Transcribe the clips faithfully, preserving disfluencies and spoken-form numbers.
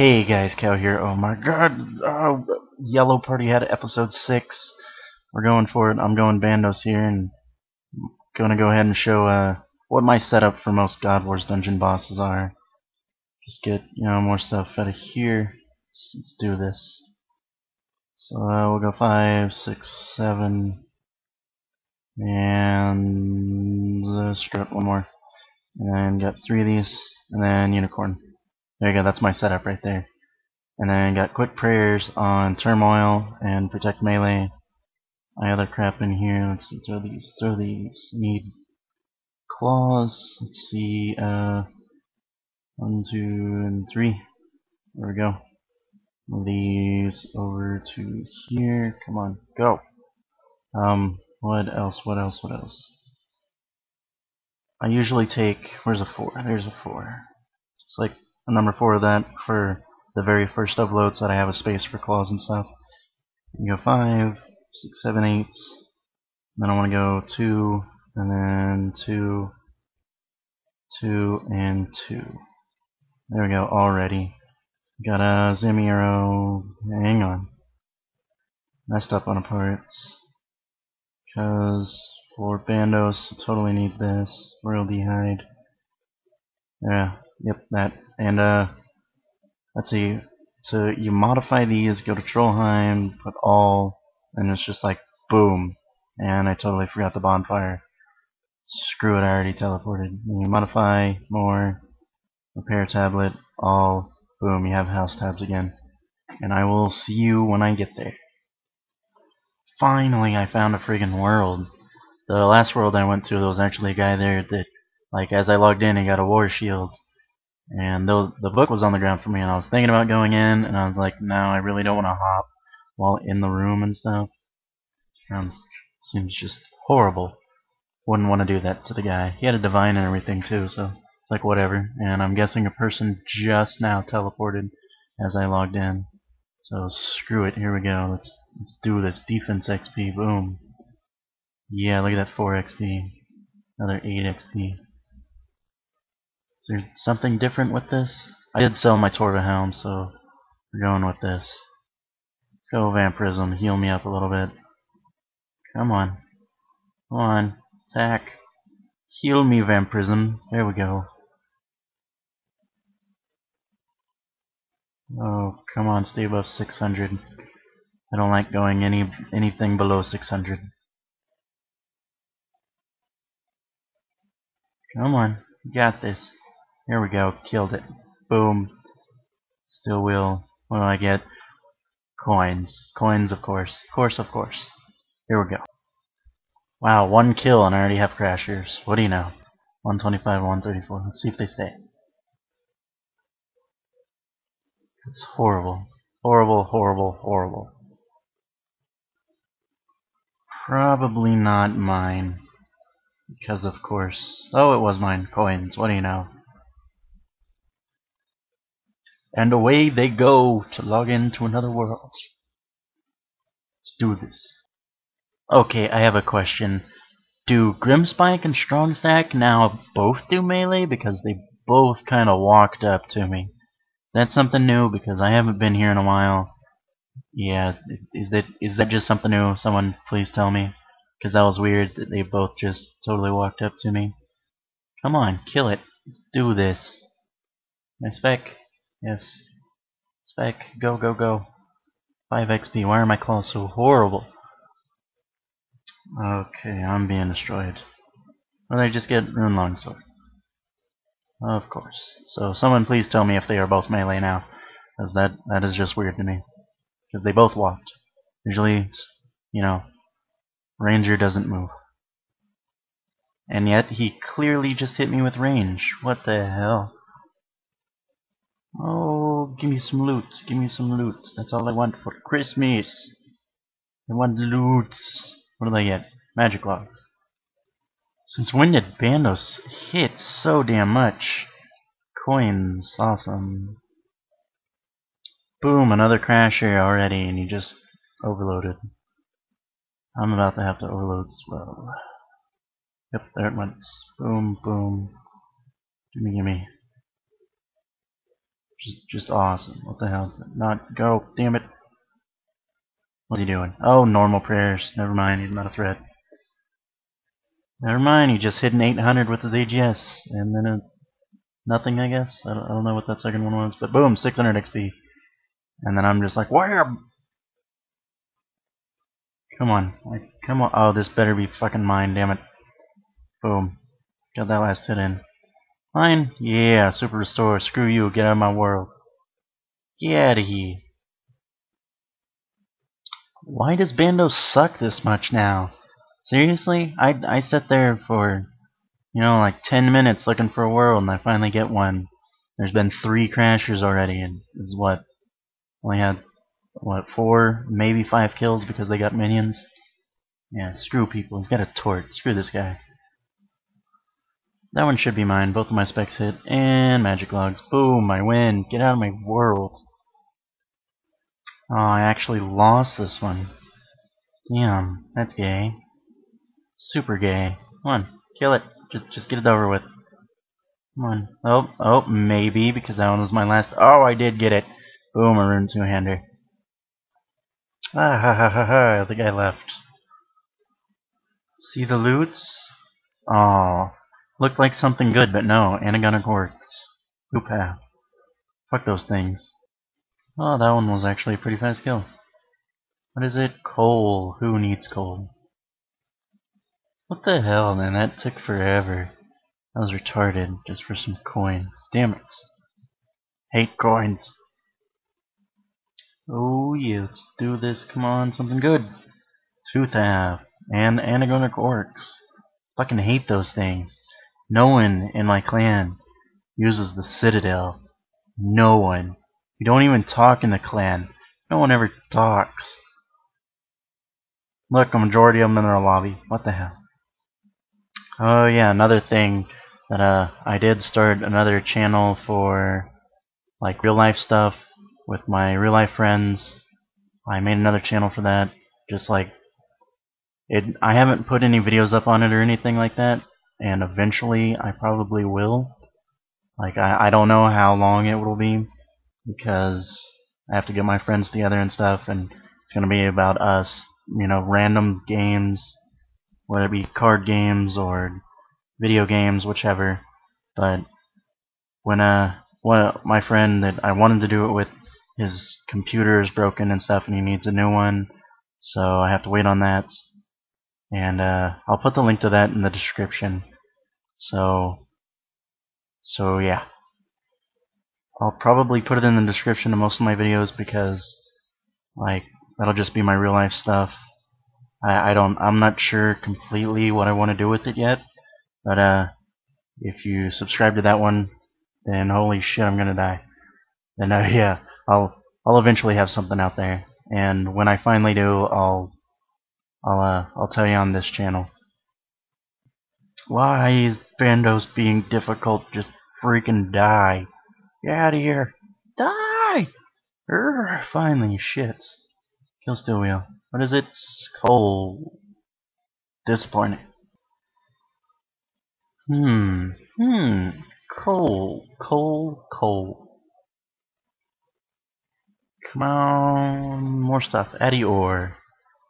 Hey guys, Cal here. Oh my god, oh, Yellow Party Hat episode six. We're going for it. I'm going Bandos here and I'm gonna go ahead and show uh, what my setup for most God Wars dungeon bosses are. Just get, you know, more stuff out of here. Let's, let's do this. So uh, we'll go five, six, seven, and uh, screw up one more. And then got three of these, and then Unicorn. There you go, that's my setup right there. And then got quick prayers on turmoil and protect melee. My other crap in here, let's see, throw these, throw these. Need claws, let's see, uh, one, two, and three. There we go. Move these over to here, come on, go. Um, what else, what else, what else? I usually take, where's a four? There's a four. It's like, number four of that for the very first upload so that I have a space for claws and stuff. You go five, six, seven, eight. And then I want to go two, and then two, two, and two. There we go, already. Got a zoom arrow. Hang on. Messed up on a part. Because for Bandos, I totally need this. Royal D'hide. Yeah. Yep, that. And, uh, let's see. So you modify these, go to Trollheim, put all, and it's just like, boom. And I totally forgot the bonfire. Screw it, I already teleported. You modify, more, repair tablet, all, boom, you have house tabs again. And I will see you when I get there. Finally, I found a friggin' world. The last world I went to, there was actually a guy there that, like, as I logged in, he got a war shield. And the, the book was on the ground for me, and I was thinking about going in, and I was like, no, I really don't want to hop while in the room and stuff. Um, seems just horrible. Wouldn't want to do that to the guy. He had a divine and everything, too, so it's like whatever. And I'm guessing a person just now teleported as I logged in. So screw it, here we go. Let's, let's do this. Defense X P, boom. Yeah, look at that four X P. Another eight X P. Is there something different with this? I did sell my Torva helm, so we're going with this. Let's go Vampirism, heal me up a little bit. Come on. Come on. Attack. Heal me, Vampirism. There we go. Oh, come on, stay above six hundred. I don't like going any anything below six hundred. Come on. You got this. Here we go, killed it. Boom. Steel wheel. What do I get? Coins. Coins, of course. Of course, of course. Here we go. Wow, one kill and I already have crashers. What do you know? one twenty-five, one thirty-four. Let's see if they stay. It's horrible. Horrible, horrible, horrible. Probably not mine. Because, of course... Oh, it was mine. Coins. What do you know? And away they go to log into another world. Let's do this. Okay, I have a question. Do Grimspike and Strongstack now both do melee? Because they both kind of walked up to me. That's something new, because I haven't been here in a while. Yeah, is that, is that just something new? Someone please tell me. Because that was weird that they both just totally walked up to me. Come on, kill it. Let's do this. My spec? Yes. Spec, go, go, go. five X P. Why are my claws so horrible? Okay, I'm being destroyed. Or they just get rune longsword. Of course. So someone please tell me if they are both melee now. Because that, that is just weird to me. Because they both walked. Usually, you know... Ranger doesn't move. And yet, he clearly just hit me with range. What the hell? Oh, give me some loot. Give me some loot. That's all I want for Christmas. I want loot. What did I get? Magic logs. Since when did Bandos hit so damn much? Coins. Awesome. Boom, another crasher already, and he just overloaded. I'm about to have to overload as well. Yep, there it went. Boom, boom. Gimme, gimme. Just, just awesome. What the hell? Not go. Damn it. What's he doing? Oh, normal prayers. Never mind. He's not a threat. Never mind. He just hit an eight hundred with his A G S, and then a nothing, I guess. I don't, I don't know what that second one was, but boom, six hundred X P. And then I'm just like, where? Come on, like, come on. Oh, this better be fucking mine. Damn it. Boom. Got that last hit in. Mine? Yeah, Super Restore. Screw you. Get out of my world. Get out of here. Why does Bandos suck this much now? Seriously? I, I sat there for, you know, like ten minutes looking for a world, and I finally get one. There's been three crashers already, and this is what? Only had, what, four, maybe five kills because they got minions? Yeah, screw people. He's got a tort. Screw this guy. That one should be mine. Both of my specs hit. And magic logs. Boom, I win. Get out of my world. Oh, I actually lost this one. Damn, that's gay. Super gay. Come on, kill it. Just, just get it over with. Come on. Oh, oh, maybe, because that one was my last. Oh, I did get it. Boom, a rune two-hander. Ah, ha, ha, ha, ha. The guy left. See the loots? Oh. Looked like something good, but no. Anagonic orcs. Oopah. Fuck those things. Oh, that one was actually a pretty fast kill. What is it? Coal. Who needs coal? What the hell, man? That took forever. That was retarded just for some coins. Damn it. Hate coins. Oh, yeah. Let's do this. Come on. Something good. Tooth half. And anagonic orcs. Fucking hate those things. No one in my clan uses the citadel. No one. We don't even talk in the clan. No one ever talks. Look, a majority of them in their lobby. What the hell? Oh yeah, another thing that uh, I did start another channel for, like, real life stuff with my real life friends. I made another channel for that. Just like it, I haven't put any videos up on it or anything like that. And eventually I probably will. Like, I, I don't know how long it will be, because I have to get my friends together and stuff, and it's going to be about us, you know, random games, whether it be card games or video games, whichever. But when uh, one, my friend that I wanted to do it with, his computer is broken and stuff, and he needs a new one, so I have to wait on that. And uh, I'll put the link to that in the description. So, so yeah. I'll probably put it in the description of most of my videos, because, like, that'll just be my real life stuff. I, I don't, I'm not sure completely what I want to do with it yet. But uh, if you subscribe to that one, then holy shit, I'm gonna die. Then uh, yeah, I'll, I'll eventually have something out there. And when I finally do, I'll. I'll uh, I'll tell you on this channel. Why is Bandos being difficult? Just freaking die! Get out of here! Die! Urgh, finally, shit! Kill steel wheel. What is it? Coal. Disappointing. Hmm. Hmm. Coal. Coal. Coal. Come on, more stuff. Addy ore.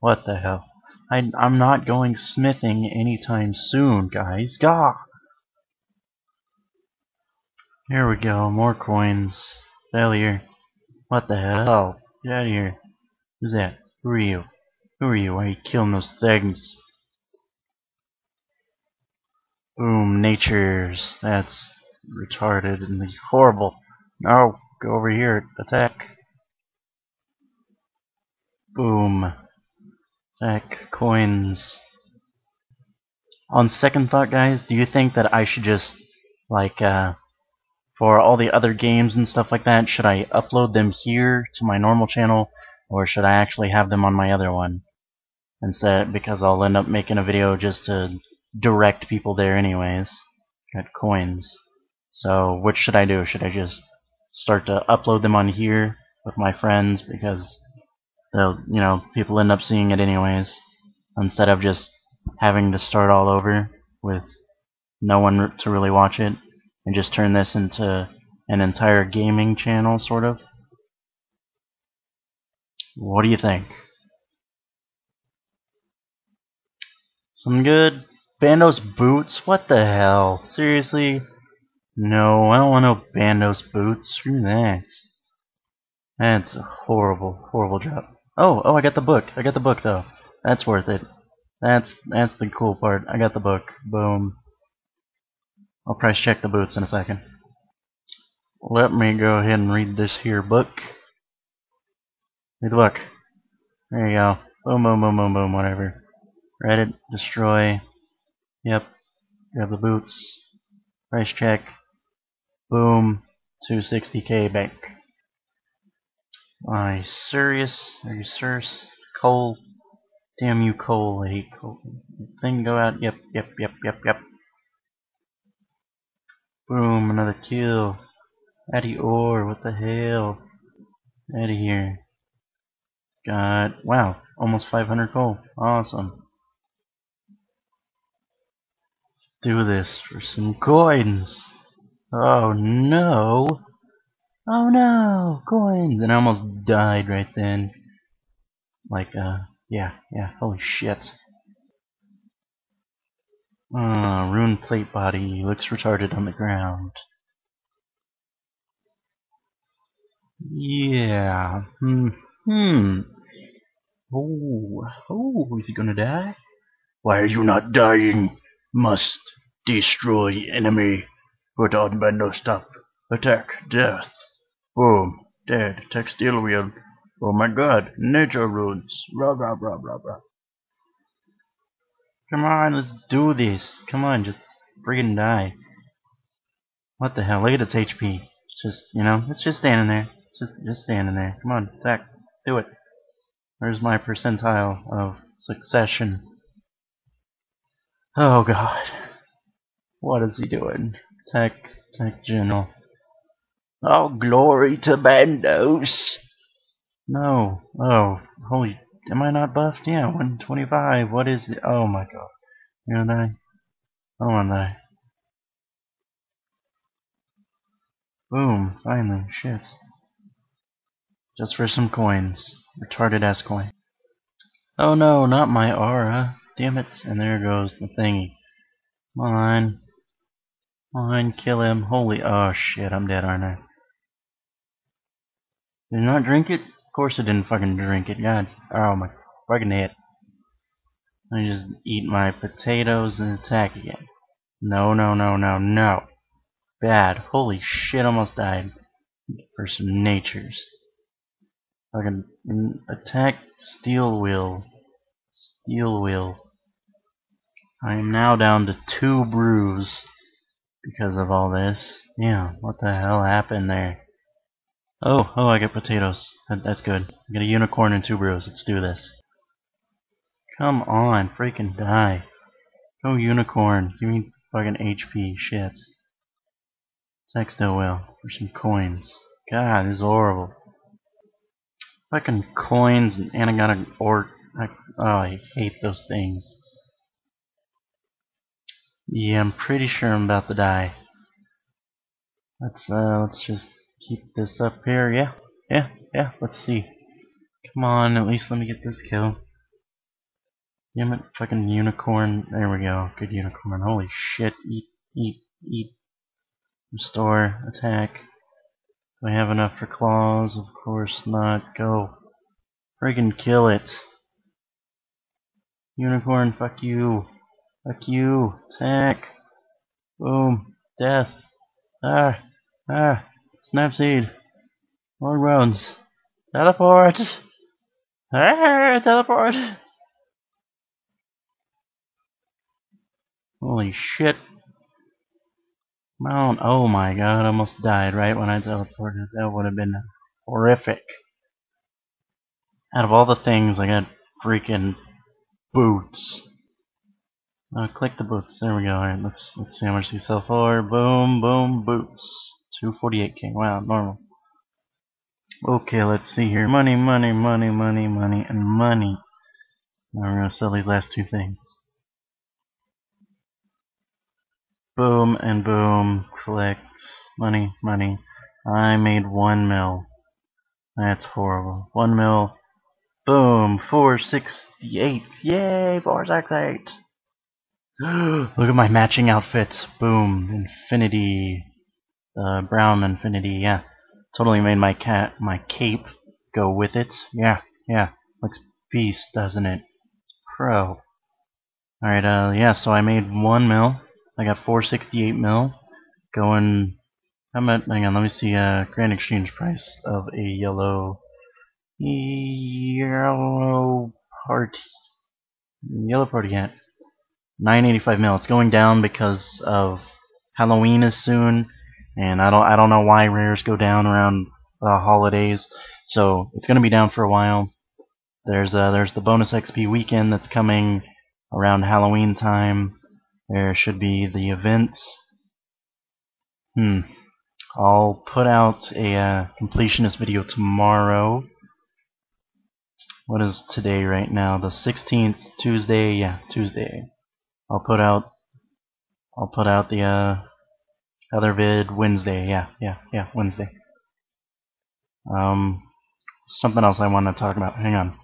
What the hell? I, I'm not going smithing anytime soon, guys. Gah! Here we go. More coins. Failure. What the hell? Get out of here. Who's that? Who are you? Who are you? Why are you killing those things? Boom. Natures. That's retarded and horrible. No. Go over here. Attack. Boom. Attack. Coins. On second thought, guys, do you think that I should just, like, uh, for all the other games and stuff like that, should I upload them here to my normal channel, or should I actually have them on my other one? Instead, because I'll end up making a video just to direct people there anyways. Got coins. So, which should I do? Should I just start to upload them on here with my friends, because so, you know, people end up seeing it anyways, instead of just having to start all over with no one to really watch it, and just turn this into an entire gaming channel, sort of. What do you think? Some good Bandos boots? What the hell? Seriously? No, I don't want no Bandos boots. Screw that. That's a horrible, horrible job. Oh, oh, I got the book. I got the book, though. That's worth it. That's that's the cool part. I got the book. Boom. I'll price check the boots in a second. Let me go ahead and read this here book. Read the book. There you go. Boom, boom, boom, boom, boom, whatever. Read it. Destroy. Yep. Grab the boots. Price check. Boom. two hundred sixty K bank. Are you serious? Are you serious? Coal. Damn you, coal. I hate coal. Thing go out. Yep, yep, yep, yep, yep. Boom. Another kill. Addy ore. What the hell? Out of here. Got. Wow. Almost five hundred coal. Awesome. Do this for some coins. Oh no. Oh no, coins! And I almost died right then. Like, uh, yeah, yeah, holy shit. Uh, rune plate body looks retarded on the ground. Yeah, hmm, hmm. Oh, oh, is he gonna die? Why are you not dying? Must destroy enemy. Put on Bandos stop. Attack, death. Boom, dead, attack steel wheel. Oh my god, nature runes. Blah, blah, blah, blah, blah. Come on, let's do this. Come on, just friggin' die. What the hell? Look at its H P. It's just, you know, it's just standing there. It's just, just standing there. Come on, attack. Do it. Where's my percentile of succession? Oh god. What is he doing? Attack, attack, general. Oh, glory to Bandos! No. Oh, holy. Am I not buffed? Yeah, one twenty-five. What is it? Oh my god. You gonna die? I don't wanna die. Boom. Finally. Shit. Just for some coins. Retarded ass coin. Oh no, not my aura. Damn it. And there goes the thingy. Come on. Come on, kill him. Holy. Oh shit, I'm dead, aren't I? Did it not drink it? Of course it didn't fucking drink it. God. Oh my fucking head. I just eat my potatoes and attack again. No, no, no, no, no. Bad. Holy shit, almost died. For some natures. Fucking attack steel wheel. Steel wheel. I am now down to two brews because of all this. Yeah, what the hell happened there? Oh, oh, I get potatoes. That, that's good. I get a unicorn and two brews. Let's do this. Come on, freaking die. Go unicorn. Give me fucking H P. Shit. Attack steel wheel for some coins. God, this is horrible. Fucking coins and anagonic orc. I, oh, I hate those things. Yeah, I'm pretty sure I'm about to die. Let's, uh, let's just... keep this up here, yeah, yeah, yeah, let's see. Come on, at least let me get this kill. Damn it, fucking unicorn. There we go, good unicorn. Holy shit, eat, eat, eat. Restore, attack. Do I have enough for claws? Of course not. Go. Friggin' kill it. Unicorn, fuck you. Fuck you. Attack. Boom. Death. Ah, ah. Snapseed. Long rounds. Teleport. Ah, teleport. Holy shit. Mount. Oh my god, I almost died right when I teleported. That would have been horrific. Out of all the things, I got freaking boots. Uh, click the boots. There we go. Alright, let's, let's see how much these sell for. Boom, boom, boots. two forty-eight K. Wow, normal. Okay, let's see here. Money, money, money, money, money, and money. Now we're going to sell these last two things. Boom and boom. Collect. Money, money. I made one mil. That's horrible. One mil. Boom. four sixty-eight. Yay, four sixty-eight. Look at my matching outfits. Boom. Infinity. Uh, brown Infinity, yeah. Totally made my cat, my cape go with it. Yeah, yeah. Looks beast, doesn't it? It's pro. Alright, uh, yeah, so I made one mil. I got four sixty-eight mil. Going, I'm at, hang on, let me see, uh, grand exchange price of a yellow, yellow party, yellow party hat. nine eighty-five mil. It's going down because of Halloween is soon. And I don't, I don't know why rares go down around the uh, holidays, so it's going to be down for a while. There's uh, there's the bonus X P weekend that's coming around Halloween time. There should be the events. Hmm. I'll put out a uh, completionist video tomorrow. What is today right now? The sixteenth, Tuesday. Yeah, Tuesday. I'll put out. I'll put out the. Uh, Other vid Wednesday, yeah, yeah, yeah, Wednesday. Um, something else I want to talk about. Hang on.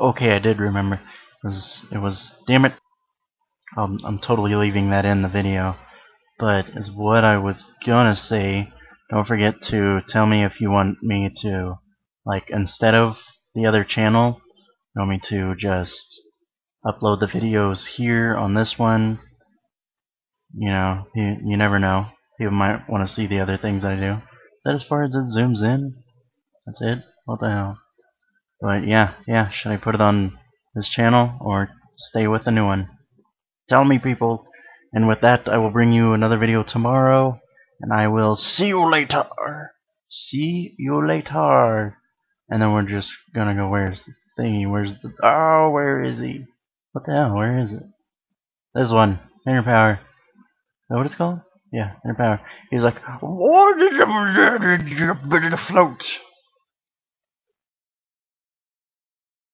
Okay, I did remember. It was, it was damn it. Um, I'm totally leaving that in the video. But is what I was gonna say. Don't forget to tell me if you want me to, like, instead of the other channel, you want me to just upload the videos here on this one. You know, you, you never know. People might want to see the other things I do. Is that as far as it zooms in? That's it? What the hell? But yeah, yeah, should I put it on this channel or stay with a new one? Tell me, people. And with that, I will bring you another video tomorrow. And I will see you later. See you later. And then we're just gonna go, where's the thingy? Where's the... Oh, where is he? What the hell? Where is it? This one. Inner power. Is that what it's called? Yeah, inner power. He's like, what is it? Float.